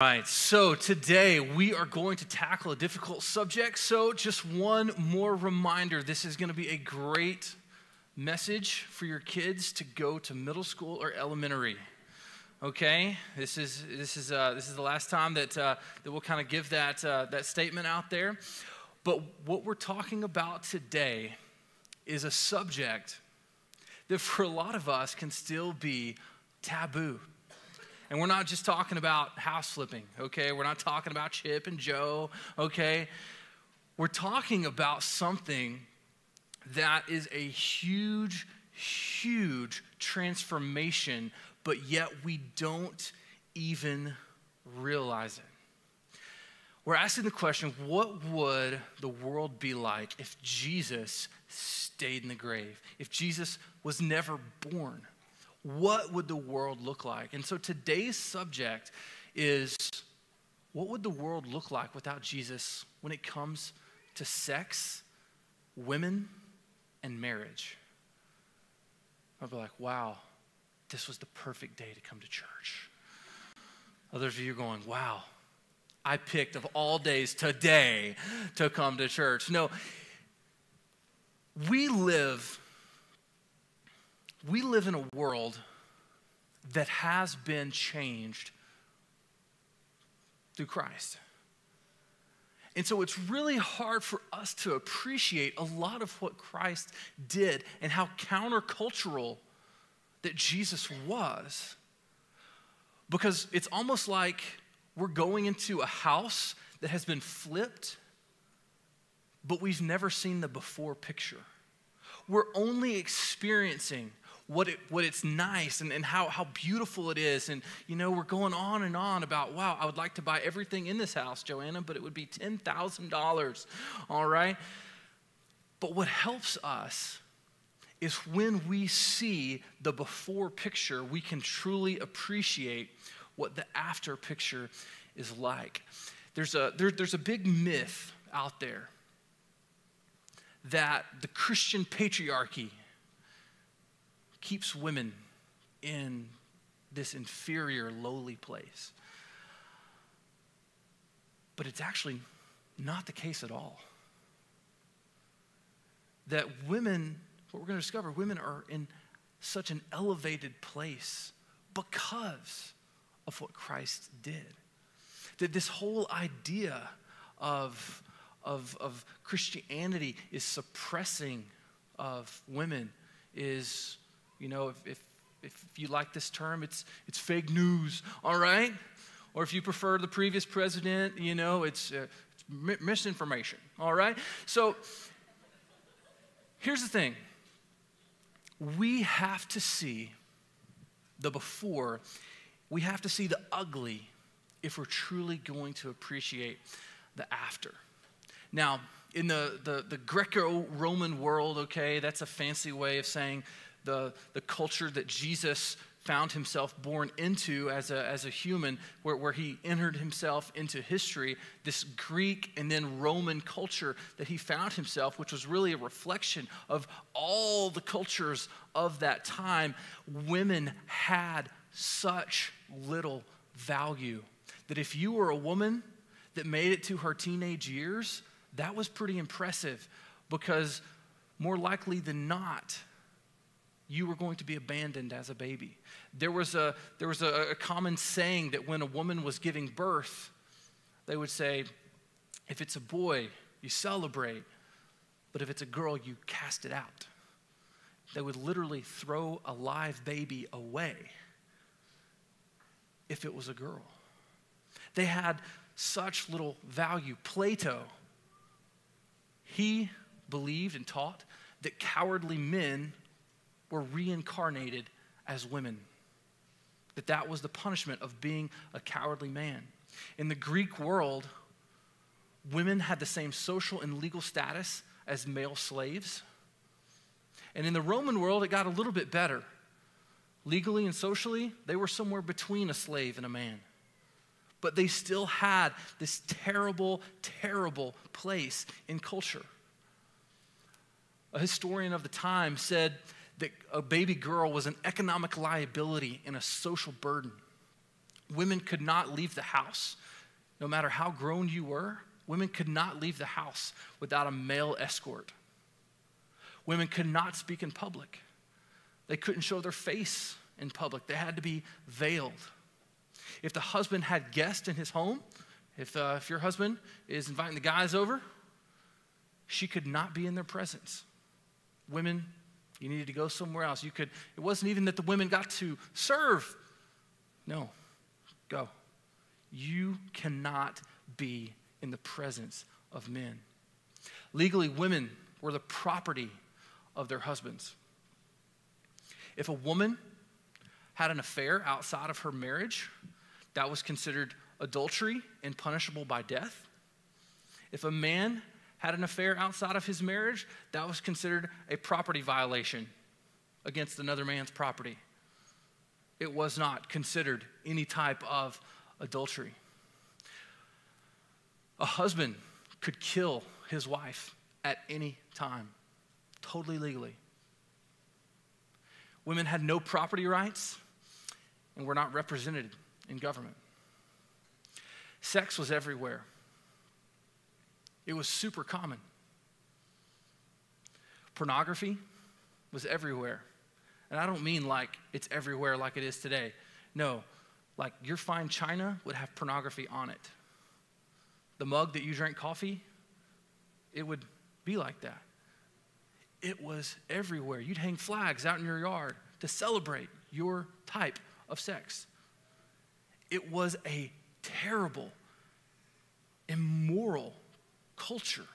All right, so today we are going to tackle a difficult subject. So just one more reminder, this is going to be a great message for your kids to go to middle school or elementary. Okay, this is the last time that we'll kind of give that statement out there. But what we're talking about today is a subject that for a lot of us can still be taboo. And we're not just talking about house flipping, okay? We're not talking about Chip and Joe, okay? We're talking about something that is a huge, huge transformation, but yet we don't even realize it. We're asking the question, what would the world be like if Jesus stayed in the grave? If Jesus was never born? What would the world look like? And so today's subject is, what would the world look like without Jesus when it comes to sex, women, and marriage? I'll be like, wow, this was the perfect day to come to church. Others of you are going, wow, I picked of all days today to come to church. No, we live in a world that has been changed through Christ. And so it's really hard for us to appreciate a lot of what Christ did and how countercultural that Jesus was, because it's almost like we're going into a house that has been flipped, but we've never seen the before picture. We're only experiencing what it's nice and how beautiful it is. And, you know, we're going on and on about, wow, I would like to buy everything in this house, Joanna, but it would be $10,000, all right? But what helps us is when we see the before picture, we can truly appreciate what the after picture is like. There's a big myth out there that the Christian patriarchy keeps women in this inferior, lowly place. But it's actually not the case at all. That women, what we're going to discover, women are in such an elevated place because of what Christ did. That this whole idea of Christianity is suppressing of women is, you know, if you like this term, it's fake news, all right? Or if you prefer the previous president, you know, it's misinformation, all right? So here's the thing. We have to see the before. We have to see the ugly if we're truly going to appreciate the after. Now, in the Greco-Roman world, okay, that's a fancy way of saying the culture that Jesus found himself born into as a human, where he entered himself into history, this Greek and then Roman culture that he found himself, which was really a reflection of all the cultures of that time. Women had such little value that if you were a woman that made it to her teenage years, that was pretty impressive, because more likely than not, you were going to be abandoned as a baby. There was a common saying that when a woman was giving birth, they would say, if it's a boy, you celebrate, but if it's a girl, you cast it out. They would literally throw a live baby away if it was a girl. They had such little value. Plato, he believed and taught that cowardly men were reincarnated as women, that was the punishment of being a cowardly man. In the Greek world, women had the same social and legal status as male slaves. And in the Roman world, it got a little bit better. Legally and socially, they were somewhere between a slave and a man. But they still had this terrible, terrible place in culture. A historian of the time said that a baby girl was an economic liability and a social burden. Women could not leave the house. No matter how grown you were, women could not leave the house without a male escort. Women could not speak in public. They couldn't show their face in public. They had to be veiled. If the husband had guests in his home, if your husband is inviting the guys over, she could not be in their presence. Women, you needed to go somewhere else. It wasn't even that the women got to serve. No, go. You cannot be in the presence of men. Legally, women were the property of their husbands. If a woman had an affair outside of her marriage, that was considered adultery and punishable by death. If a man had an affair outside of his marriage, that was considered a property violation against another man's property. It was not considered any type of adultery. A husband could kill his wife at any time, totally legally. Women had no property rights and were not represented in government. Sex was everywhere. It was super common. Pornography was everywhere. And I don't mean like it's everywhere like it is today. No, like your fine china would have pornography on it. The mug that you drank coffee, it would be like that. It was everywhere. You'd hang flags out in your yard to celebrate your type of sex. It was a terrible, immoral culture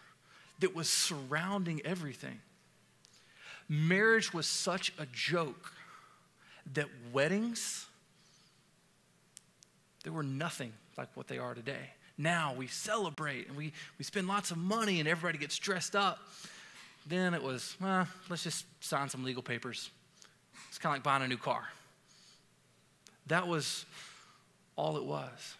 that was surrounding everything. Marriage was such a joke that weddings, they were nothing like what they are today. Now we celebrate and we spend lots of money and everybody gets dressed up. Then it was, well, let's just sign some legal papers. It's kind of like buying a new car. That was all it was.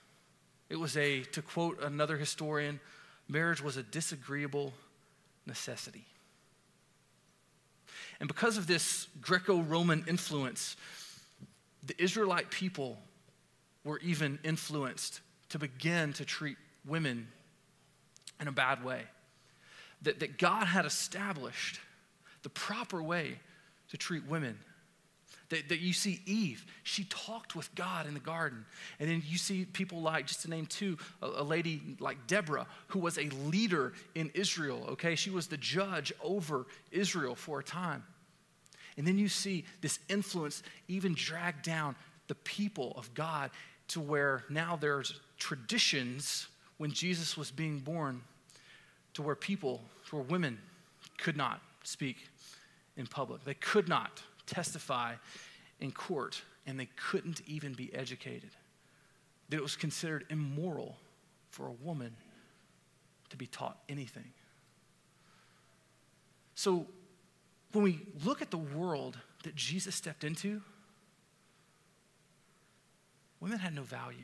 It was to quote another historian, marriage was a disagreeable necessity. And because of this Greco-Roman influence, the Israelite people were even influenced to begin to treat women in a bad way. That God had established the proper way to treat women. That you see Eve, she talked with God in the garden. And then you see people like, just to name two, a lady like Deborah, who was a leader in Israel, okay? She was the judge over Israel for a time. And then you see this influence even drag down the people of God to where now there's traditions when Jesus was being born to where women could not speak in public. They could not testify in court, and they couldn't even be educated. That it was considered immoral for a woman to be taught anything. So when we look at the world that Jesus stepped into, women had no value.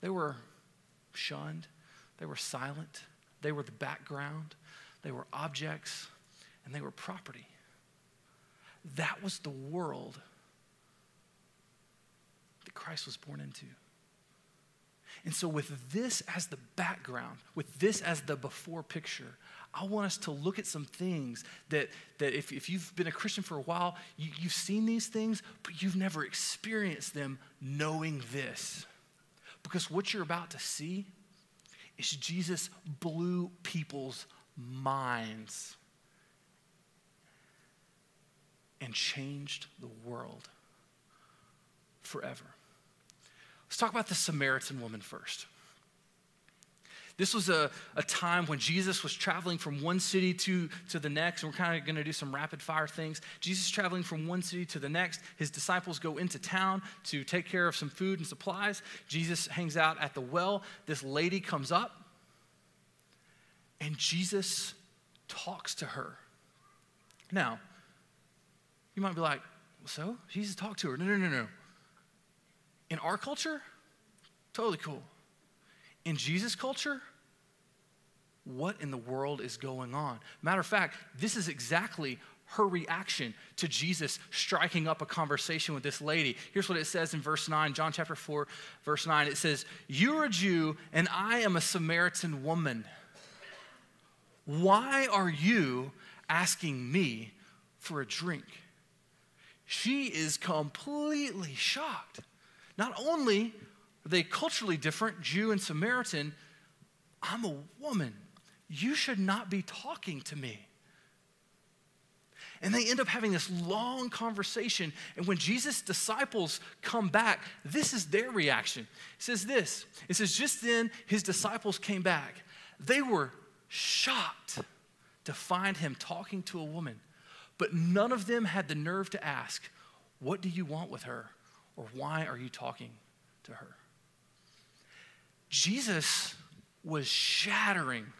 They were shunned, they were silent, they were the background, they were objects, and they were property. That was the world that Christ was born into. And so with this as the background, with this as the before picture, I want us to look at some things that if you've been a Christian for a while, you've seen these things, but you've never experienced them knowing this. Because what you're about to see is Jesus blew people's minds and changed the world forever. Let's talk about the Samaritan woman first. This was a time when Jesus was traveling from one city to the next, and we're kind of going to do some rapid fire things. Jesus is traveling from one city to the next. His disciples go into town to take care of some food and supplies. Jesus hangs out at the well. This lady comes up, and Jesus talks to her. Now, you might be like, so? Jesus talked to her. No, no, no, no. In our culture, totally cool. In Jesus' culture, what in the world is going on? Matter of fact, this is exactly her reaction to Jesus striking up a conversation with this lady. Here's what it says in verse 9, John chapter 4, verse 9. It says, "You're a Jew and I am a Samaritan woman. Why are you asking me for a drink?" She is completely shocked. Not only are they culturally different, Jew and Samaritan, I'm a woman. You should not be talking to me. And they end up having this long conversation. And when Jesus' disciples come back, this is their reaction. It says this. It says, "Just then his disciples came back. They were shocked to find him talking to a woman. But none of them had the nerve to ask, 'What do you want with her?' or 'Why are you talking to her?'" Jesus was shattering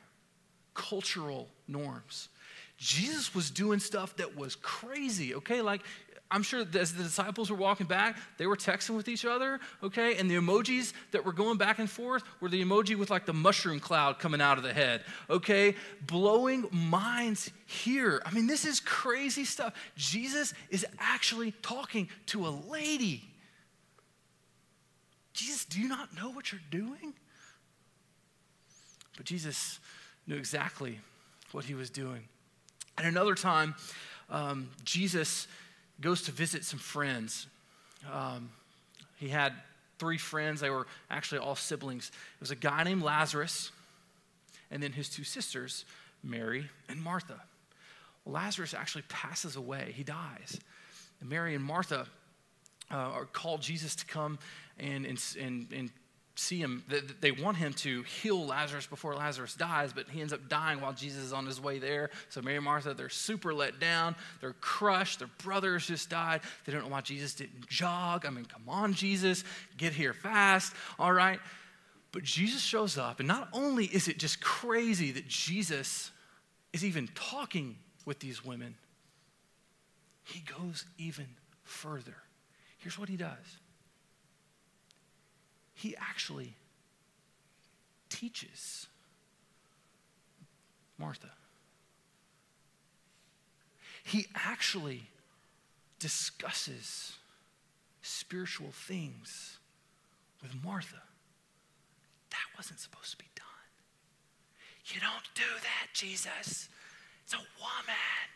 cultural norms. Jesus was doing stuff that was crazy, okay? Like, I'm sure as the disciples were walking back, they were texting with each other, okay? And the emojis that were going back and forth were the emoji with like the mushroom cloud coming out of the head, okay? Blowing minds here. I mean, this is crazy stuff. Jesus is actually talking to a lady. Jesus, do you not know what you're doing? But Jesus knew exactly what he was doing. At another time, Jesus goes to visit some friends. He had three friends. They were actually all siblings. It was a guy named Lazarus, and then his two sisters, Mary and Martha. Well, Lazarus actually passes away. He dies. And Mary and Martha are called Jesus to come and see him. They want him to heal Lazarus before Lazarus dies, but he ends up dying while Jesus is on his way there. So Mary and Martha, they're super let down. They're crushed. Their brothers just died. They don't know why Jesus didn't jog. I mean, come on, Jesus, get here fast, all right? But Jesus shows up, and not only is it just crazy that Jesus is even talking with these women, he goes even further. Here's what he does. He actually teaches Martha. He actually discusses spiritual things with Martha. That wasn't supposed to be done. You don't do that, Jesus. It's a woman.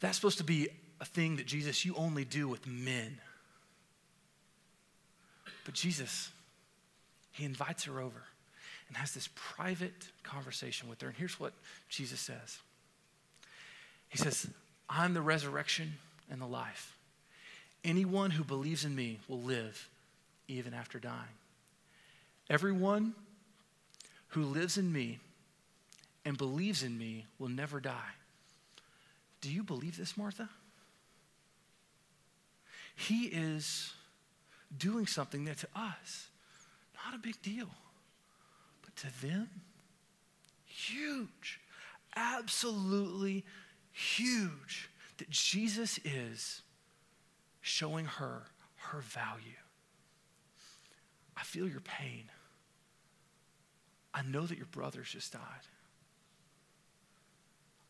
That's supposed to be a thing that, Jesus, you only do with men. But Jesus, he invites her over and has this private conversation with her. And here's what Jesus says. He says, "I'm the resurrection and the life. Anyone who believes in me will live even after dying. Everyone who lives in me and believes in me will never die. Do you believe this, Martha?" He is doing something that to us, not a big deal, but to them, huge, absolutely huge, that Jesus is showing her her value. I feel your pain. I know that your brother's just died.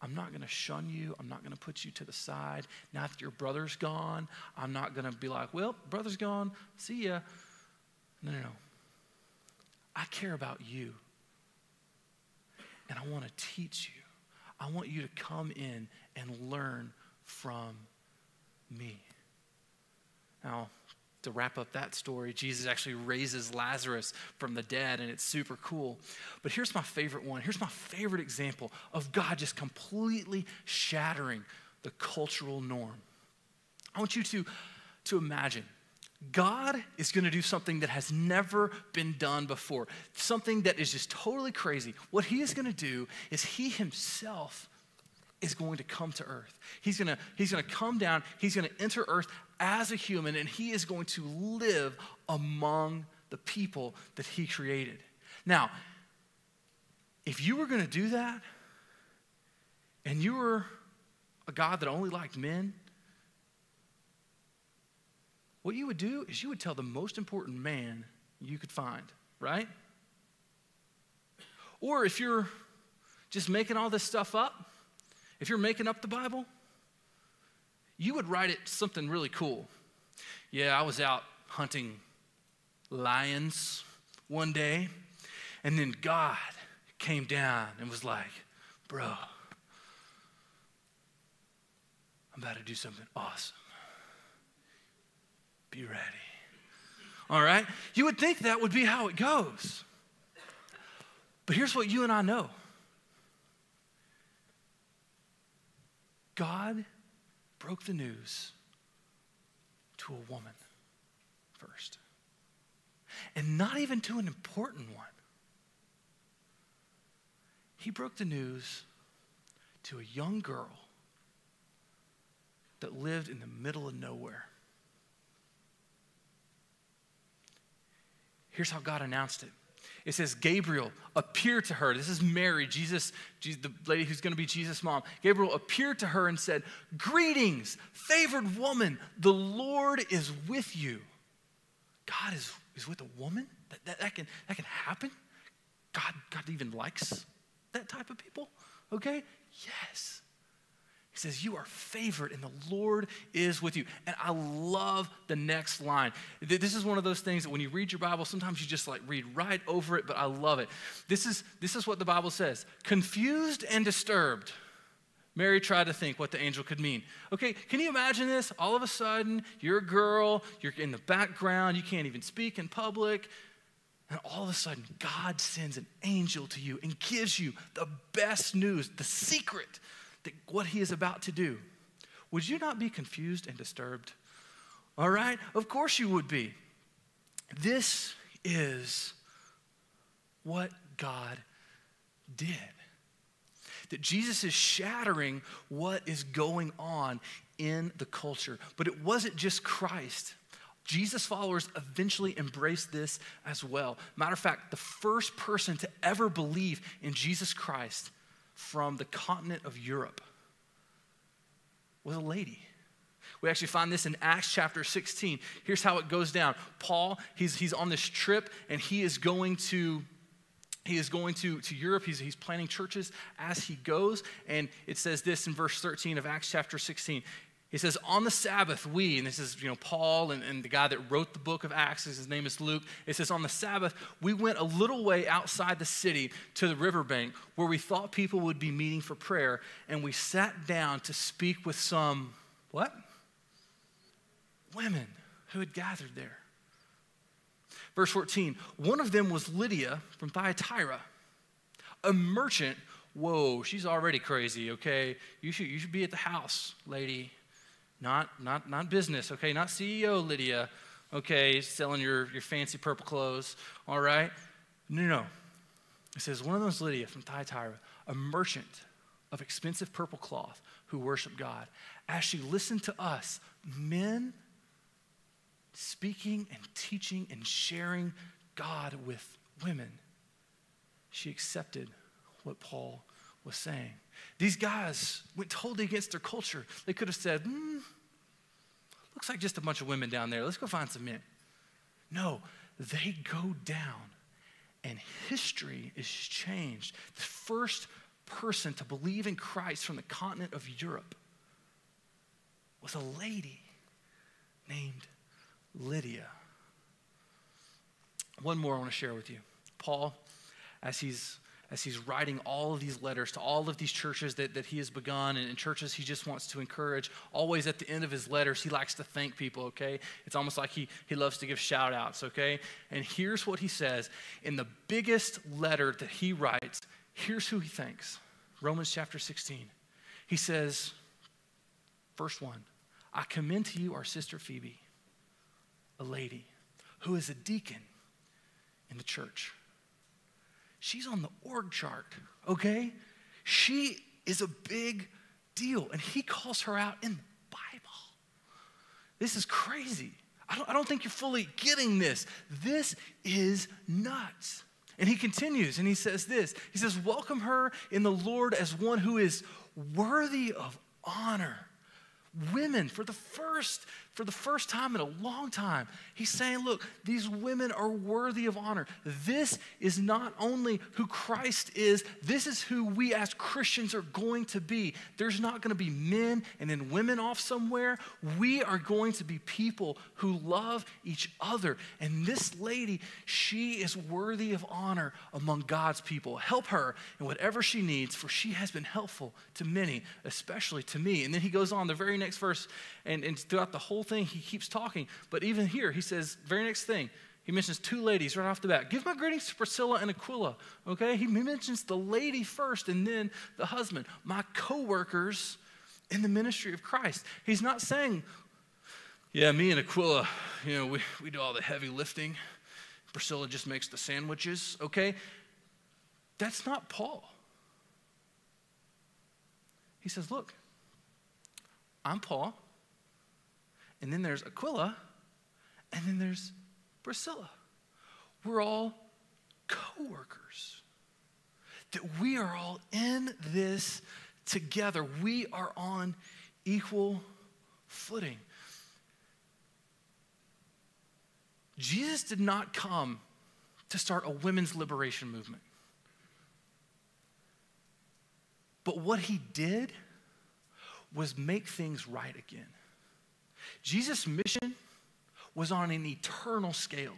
I'm not going to shun you. I'm not going to put you to the side. Now that your brother's gone, I'm not going to be like, well, brother's gone, see ya. No. I care about you, and I want to teach you. I want you to come in and learn from me. Now, to wrap up that story, Jesus actually raises Lazarus from the dead, and it's super cool. But here's my favorite one. Here's my favorite example of God just completely shattering the cultural norm. I want you to imagine God is going to do something that has never been done before, something that is just totally crazy. What he is going to do is he himself is going to come to earth. He's going to come down. He's going to enter earth as a human, and he is going to live among the people that he created. Now, if you were going to do that, and you were a God that only liked men, what you would do is you would tell the most important man you could find, right? Or if you're just making all this stuff up, If you're making up the Bible, you would write it something really cool. Yeah, I was out hunting lions one day, and then God came down and was like, bro, I'm about to do something awesome. Be ready. All right? You would think that would be how it goes. But here's what you and I know. God broke the news to a woman first. And not even to an important one. He broke the news to a young girl that lived in the middle of nowhere. Here's how God announced it. It says, Gabriel appeared to her. This is Mary, Jesus, the lady who's going to be Jesus' mom. Gabriel appeared to her and said, greetings, favored woman, the Lord is with you. God is with a woman? That can happen? God even likes that type of people? Okay? Yes. He says, you are favored and the Lord is with you. And I love the next line. This is one of those things that when you read your Bible, sometimes you just like read right over it, but I love it. This is what the Bible says. Confused and disturbed, Mary tried to think what the angel could mean. Okay, can you imagine this? All of a sudden, you're a girl, you're in the background, you can't even speak in public. And all of a sudden, God sends an angel to you and gives you the best news, the secret, what he is about to do. Would you not be confused and disturbed? All right? Of course you would be. This is what God did. That Jesus is shattering what is going on in the culture. But it wasn't just Christ. Jesus' followers eventually embraced this as well. Matter of fact, the first person to ever believe in Jesus Christ from the continent of Europe was a lady. We actually find this in Acts chapter 16. Here's how it goes down. Paul, he's on this trip and he is going to Europe. He's planning churches as he goes. And it says this in verse 13 of Acts chapter 16. It says, on the Sabbath we, and this is, Paul and the guy that wrote the book of Acts, his name is Luke. It says, on the Sabbath, we went a little way outside the city to the riverbank where we thought people would be meeting for prayer, and we sat down to speak with some, women who had gathered there. Verse 14, one of them was Lydia from Thyatira, a merchant. Whoa, she's already crazy, okay? You should be at the house, lady. Not business, okay? Not CEO Lydia, okay? Selling your fancy purple clothes, all right? No. It says, one of those Lydia from Thyatira, a merchant of expensive purple cloth who worshiped God. As she listened to us, men speaking and teaching and sharing God with women, she accepted what Paul was saying. These guys went totally against their culture. They could have said, looks like just a bunch of women down there. Let's go find some men. No, they go down and history is changed. The first person to believe in Christ from the continent of Europe was a lady named Lydia. One more I want to share with you. Paul, as he's writing all of these letters to all of these churches that he has begun and in churches he just wants to encourage, always at the end of his letters, he likes to thank people, okay? It's almost like he loves to give shout outs, okay? And here's what he says. In the biggest letter that he writes, here's who he thanks. Romans chapter 16. He says, verse 1, I commend to you our sister Phoebe, a lady who is a deacon in the church. She's on the org chart, okay? She is a big deal, and he calls her out in the Bible. This is crazy. I don't think you're fully getting this. This is nuts. And he continues, and he says this. He says, welcome her in the Lord as one who is worthy of honor. Women, for the first for the first time in a long time, he's saying, look, these women are worthy of honor. This is not only who Christ is, this is who we as Christians are going to be. There's not going to be men and then women off somewhere. We are going to be people who love each other. And this lady, she is worthy of honor among God's people. Help her in whatever she needs, for she has been helpful to many, especially to me. And then he goes on the very next verse, and throughout the whole thing, he keeps talking. But even here, he says, very next thing, he mentions two ladies right off the bat. Give my greetings to Priscilla and Aquila, okay? He mentions the lady first and then the husband, my co-workers in the ministry of Christ. He's not saying, yeah, me and Aquila, you know, we do all the heavy lifting. Priscilla just makes the sandwiches, okay? That's not Paul. He says, look, I'm Paul, and then there's Aquila, and then there's Priscilla. We're all co-workers. That we are all in this together. We are on equal footing. Jesus did not come to start a women's liberation movement. But what he did was make things right again. Jesus' mission was on an eternal scale.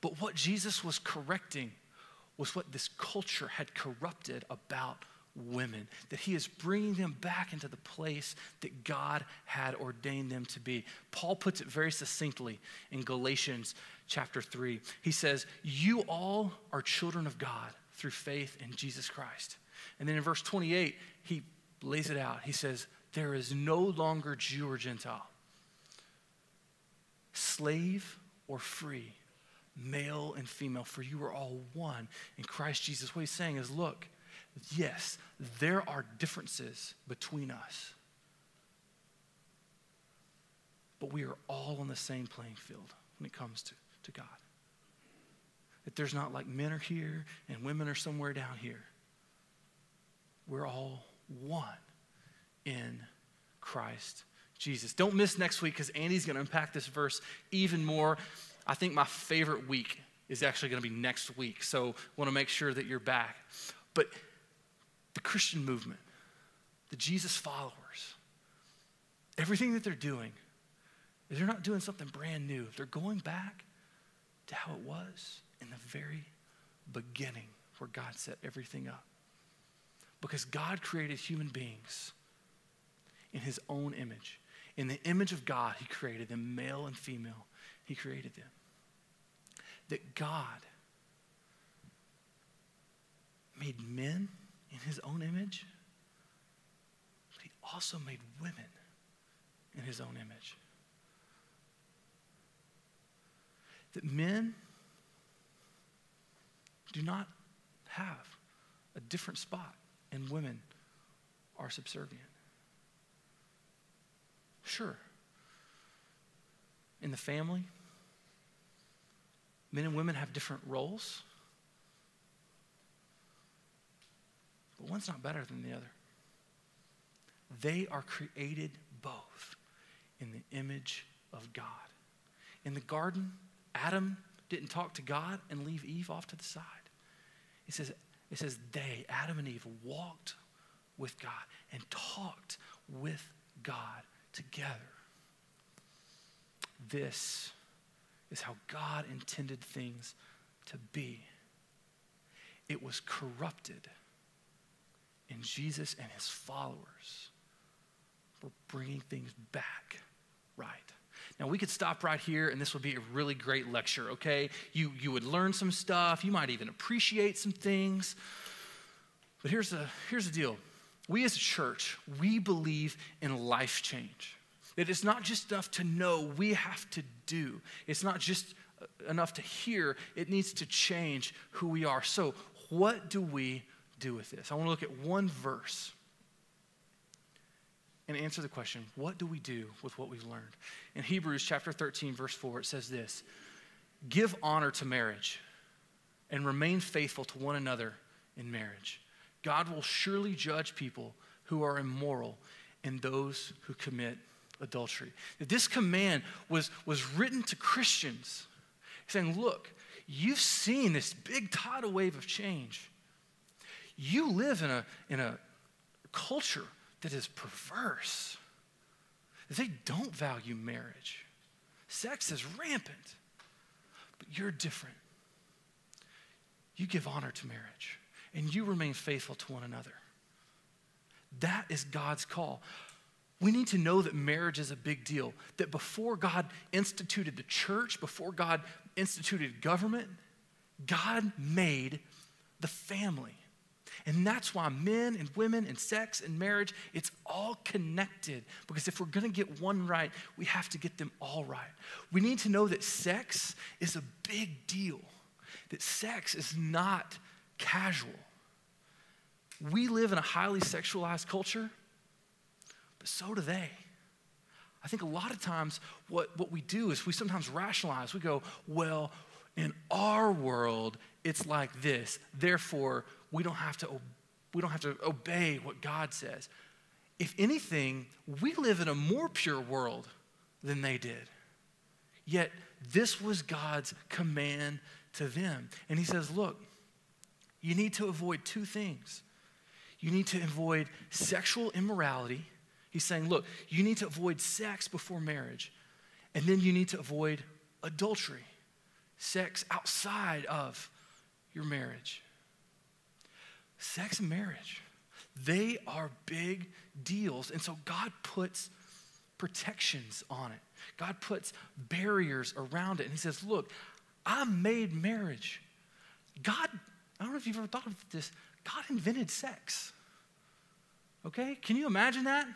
But what Jesus was correcting was what this culture had corrupted about women, that he is bringing them back into the place that God had ordained them to be. Paul puts it very succinctly in Galatians chapter 3. He says, you all are children of God through faith in Jesus Christ. And then in verse 28, he lays it out. He says, there is no longer Jew or Gentile, slave or free, male and female, for you are all one in Christ Jesus. What he's saying is, look, yes, there are differences between us, but we are all on the same playing field when it comes to God. That there's not like men are here and women are somewhere down here. We're all one in Christ Jesus. Don't miss next week, because Andy's going to unpack this verse even more. I think my favorite week is actually going to be next week, so I want to make sure that you're back. But the Christian movement, the Jesus followers, everything that they're doing, they're not doing something brand new. They're going back to how it was in the very beginning where God set everything up. Because God created human beings in his own image. In the image of God, he created them, male and female. He created them. That God made men in his own image, but he also made women in his own image. That men do not have a different spot, and women are subservient. Sure, in the family, men and women have different roles, but one's not better than the other. They are created both in the image of God. In the garden, Adam didn't talk to God and leave Eve off to the side. It says they, Adam and Eve, walked with God and talked with God together. This is how God intended things to be. It was corrupted, and Jesus and his followers were bringing things back right. Now, we could stop right here, and this would be a really great lecture, okay? You would learn some stuff. You might even appreciate some things. But here's the deal. We as a church, we believe in life change. That it's not just enough to know, we have to do. It's not just enough to hear. It needs to change who we are. So what do we do with this? I want to look at one verse and answer the question, what do we do with what we've learned? In Hebrews chapter 13, verse 4, it says this: give honor to marriage and remain faithful to one another in marriage. God will surely judge people who are immoral and those who commit adultery. This command was written to Christians, saying, look, you've seen this big tidal wave of change. You live in a culture that is perverse. They don't value marriage. Sex is rampant, but you're different. You give honor to marriage, and you remain faithful to one another. That is God's call. We need to know that marriage is a big deal, that before God instituted the church, before God instituted government, God made the family. And that's why men and women and sex and marriage, it's all connected. Because if we're going to get one right, we have to get them all right. We need to know that sex is a big deal, that sex is not casual. We live in a highly sexualized culture, but so do they. I think a lot of times what we do is we sometimes rationalize. We go, well, in our world, it's like this. Therefore, we don't have to obey what God says. If anything, we live in a more pure world than they did. Yet, this was God's command to them. And he says, look, you need to avoid two things. You need to avoid sexual immorality. He's saying, look, you need to avoid sex before marriage. And then you need to avoid adultery, sex outside of your marriage. Sex and marriage, they are big deals. And so God puts protections on it. God puts barriers around it. And he says, look, I made marriage. God, I don't know if you've ever thought of this, God invented sex. Okay? Can you imagine that?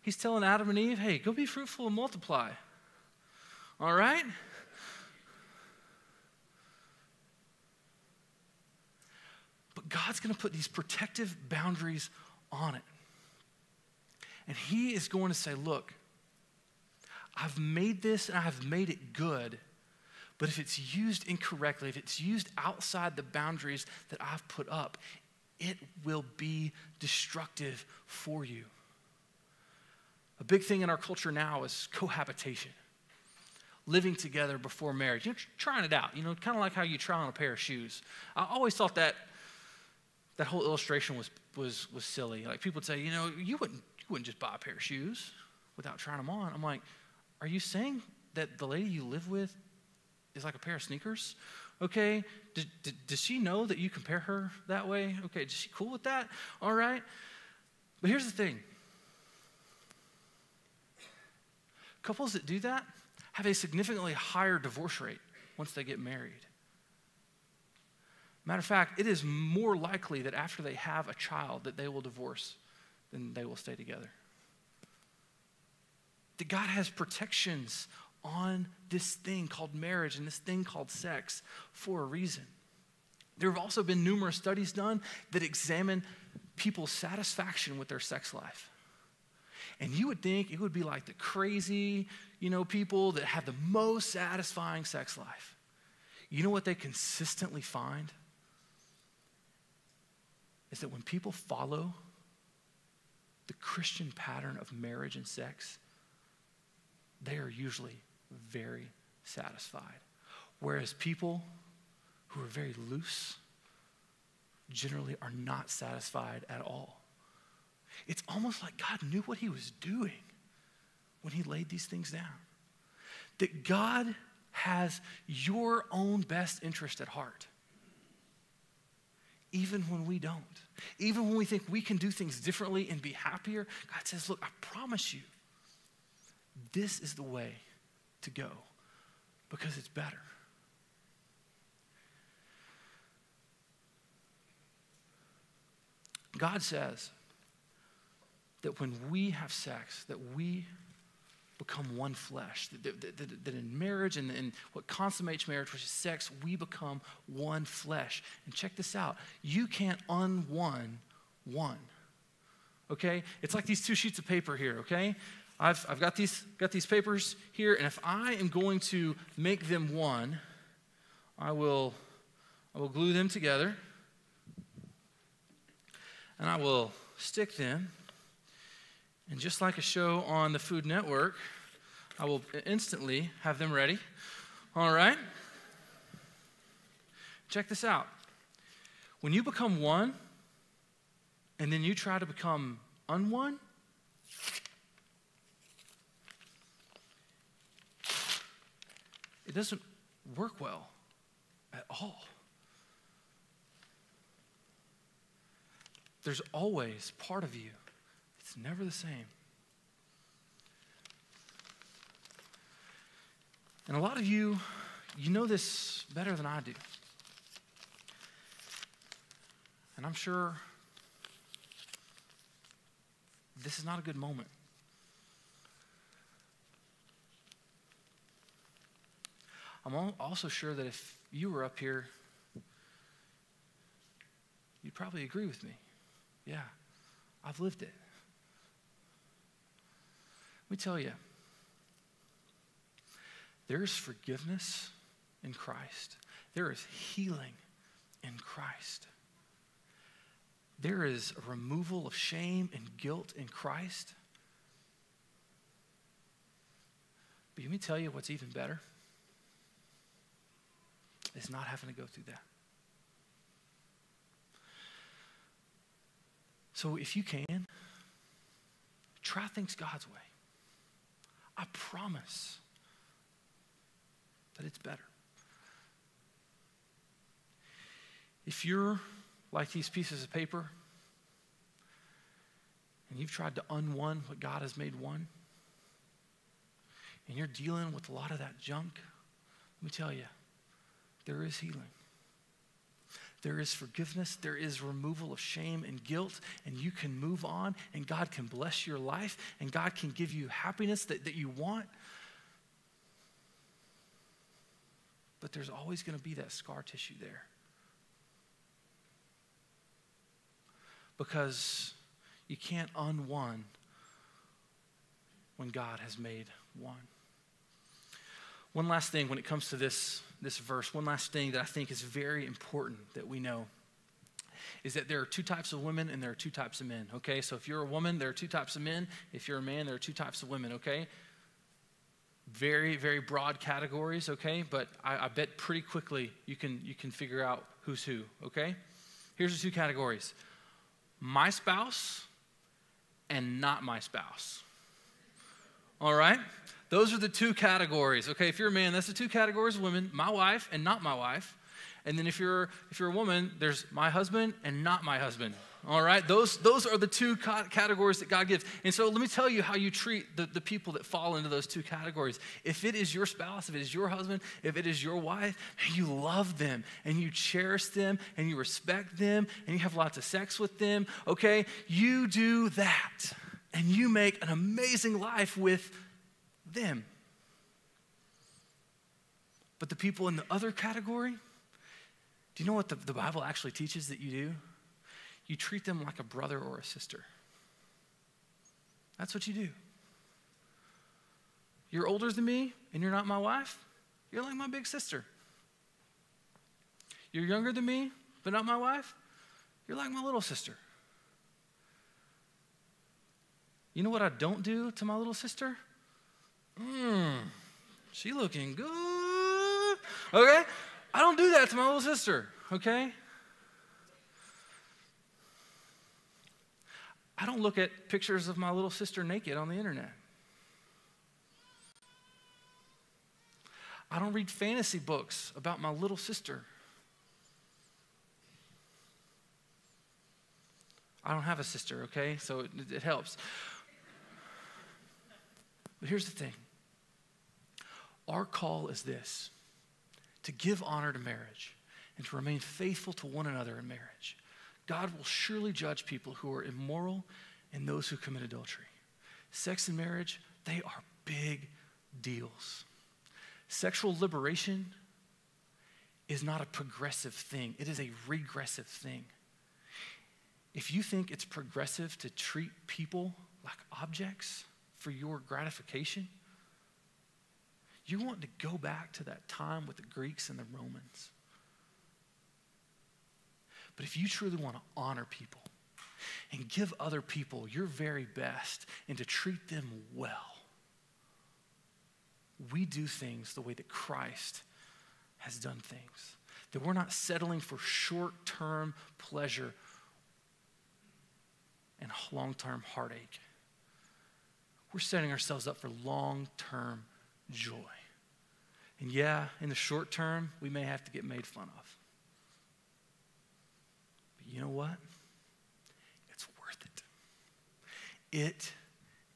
He's telling Adam and Eve, hey, go be fruitful and multiply. All right? But God's going to put these protective boundaries on it. And he is going to say, look, I've made this and I've made it good. But if it's used incorrectly, if it's used outside the boundaries that I've put up, it will be destructive for you. A big thing in our culture now is cohabitation, living together before marriage. You're trying it out, kind of like how you try on a pair of shoes. I always thought that whole illustration was silly. Like people would say, you wouldn't just buy a pair of shoes without trying them on. I'm like, are you saying that the lady you live with is like a pair of sneakers? Okay, does she know that you compare her that way? Okay, is she cool with that? All right. But here's the thing. Couples that do that have a significantly higher divorce rate once they get married. Matter of fact, it is more likely that after they have a child that they will divorce than they will stay together. That God has protections on this thing called marriage and this thing called sex for a reason. There have also been numerous studies done that examine people's satisfaction with their sex life. And you would think it would be like the crazy, people that have the most satisfying sex life. You know what they consistently find? Is that when people follow the Christian pattern of marriage and sex, they are usually very satisfied. Whereas people who are very loose generally are not satisfied at all. It's almost like God knew what he was doing when he laid these things down. That God has your own best interest at heart. Even when we don't. Even when we think we can do things differently and be happier, God says, look, I promise you, this is the way to go because it's better. God says that when we have sex, that we become one flesh, that in marriage and in what consummates marriage, which is sex, we become one flesh. And check this out. You can't un-one one, okay? It's like these two sheets of paper here, okay? I've got these papers here, and if I am going to make them one, I will glue them together, and I will stick them And just like a show on the Food Network, I will instantly have them ready. All right? Check this out. When you become one, and then you try to become unone, it doesn't work well at all. There's always part of you. It's never the same. And a lot of you, you know this better than I do. And I'm sure this is not a good moment. I'm also sure that if you were up here, you'd probably agree with me. Yeah, I've lived it. Let me tell you, there's forgiveness in Christ. There is healing in Christ. There is a removal of shame and guilt in Christ. But let me tell you what's even better is not having to go through that. So if you can, try things God's way. I promise that it's better. If you're like these pieces of paper, and you've tried to unone what God has made one, and you're dealing with a lot of that junk, let me tell you, there is healing. There is forgiveness. There is removal of shame and guilt, and you can move on, and God can bless your life, and God can give you happiness that you want. But there's always going to be that scar tissue there. Because you can't unone when God has made one. One last thing when it comes to this verse, one last thing that I think is very important that we know is that there are two types of women and there are two types of men, okay? So if you're a woman, there are two types of men. If you're a man, there are two types of women, okay? Very, very broad categories, okay? But I bet pretty quickly you can figure out who's who, okay? Here's the two categories. My spouse and not my spouse. All right? Those are the two categories. Okay, if you're a man, that's the two categories of women, my wife and not my wife. And then if you're a woman, there's my husband and not my husband. All right? Those are the two categories that God gives. And so let me tell you how you treat the people that fall into those two categories. If it is your spouse, if it is your husband, if it is your wife, man, you love them and you cherish them and you respect them and you have lots of sex with them, okay? You do that and you make an amazing life with them. But the people in the other category, do you know what the Bible actually teaches that you do? You treat them like a brother or a sister. That's what you do. You're older than me, and you're not my wife. You're like my big sister. You're younger than me, but not my wife. You're like my little sister. You know what I don't do to my little sister? She looking good. Okay? I don't do that to my little sister. Okay? I don't look at pictures of my little sister naked on the internet. I don't read fantasy books about my little sister. I don't have a sister, okay? So it helps. But here's the thing. Our call is this: to give honor to marriage and to remain faithful to one another in marriage. God will surely judge people who are immoral and those who commit adultery. Sex and marriage, they are big deals. Sexual liberation is not a progressive thing. It is a regressive thing. If you think it's progressive to treat people like objects for your gratification, you want to go back to that time with the Greeks and the Romans. But if you truly want to honor people, and give other people your very best and to treat them well. We do things the way that Christ has done things, that we're not settling for short-term pleasure and long-term heartache. We're setting ourselves up for long-term joy. And yeah, in the short term, we may have to get made fun of. But you know what? It's worth it. It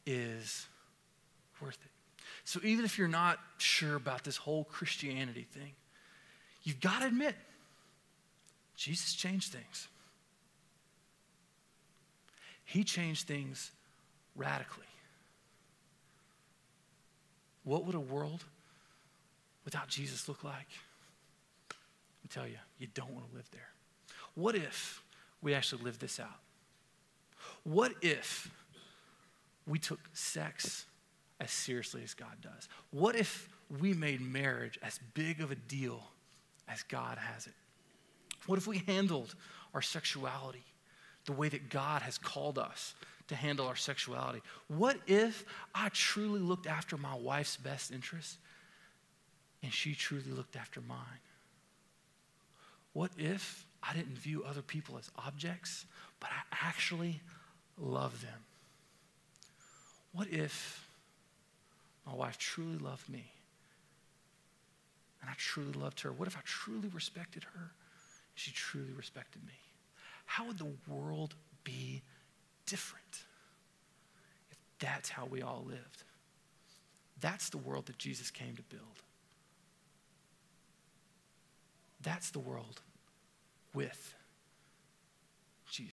is worth it. So even if you're not sure about this whole Christianity thing, you've got to admit, Jesus changed things. He changed things radically. What would a world without Jesus look like? Let me tell you, you don't want to live there. What if we actually lived this out? What if we took sex as seriously as God does? What if we made marriage as big of a deal as God has it? What if we handled our sexuality the way that God has called us to handle our sexuality? What if I truly looked after my wife's best interests and she truly looked after mine? What if I didn't view other people as objects, but I actually love them? What if my wife truly loved me and I truly loved her? What if I truly respected her and she truly respected me? How would the world be different if that's how we all lived? That's the world that Jesus came to build. That's the world with